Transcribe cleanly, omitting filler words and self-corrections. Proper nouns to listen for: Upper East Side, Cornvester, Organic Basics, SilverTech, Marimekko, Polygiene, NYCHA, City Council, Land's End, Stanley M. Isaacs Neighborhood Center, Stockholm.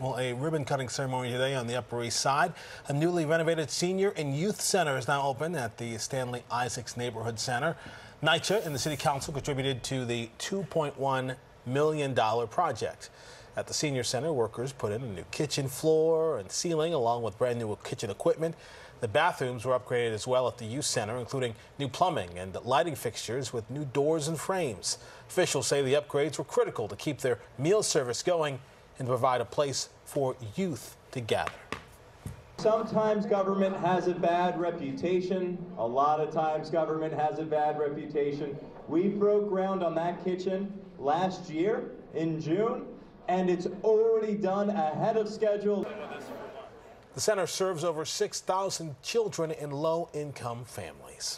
Well, a ribbon-cutting ceremony today on the Upper East Side. A newly renovated senior and youth center is now open at the Stanley Isaacs Neighborhood Center. NYCHA and the City Council contributed to the $2.1 million project. At the senior center, workers put in a new kitchen floor and ceiling, along with brand new kitchen equipment. The bathrooms were upgraded as well at the youth center, including new plumbing and lighting fixtures with new doors and frames. Officials say the upgrades were critical to keep their meal service going and provide a place for youth to gather. Sometimes government has a bad reputation. A lot of times government has a bad reputation. We broke ground on that kitchen last year in June, and it's already done ahead of schedule. The center serves over 6,000 children in low-income families.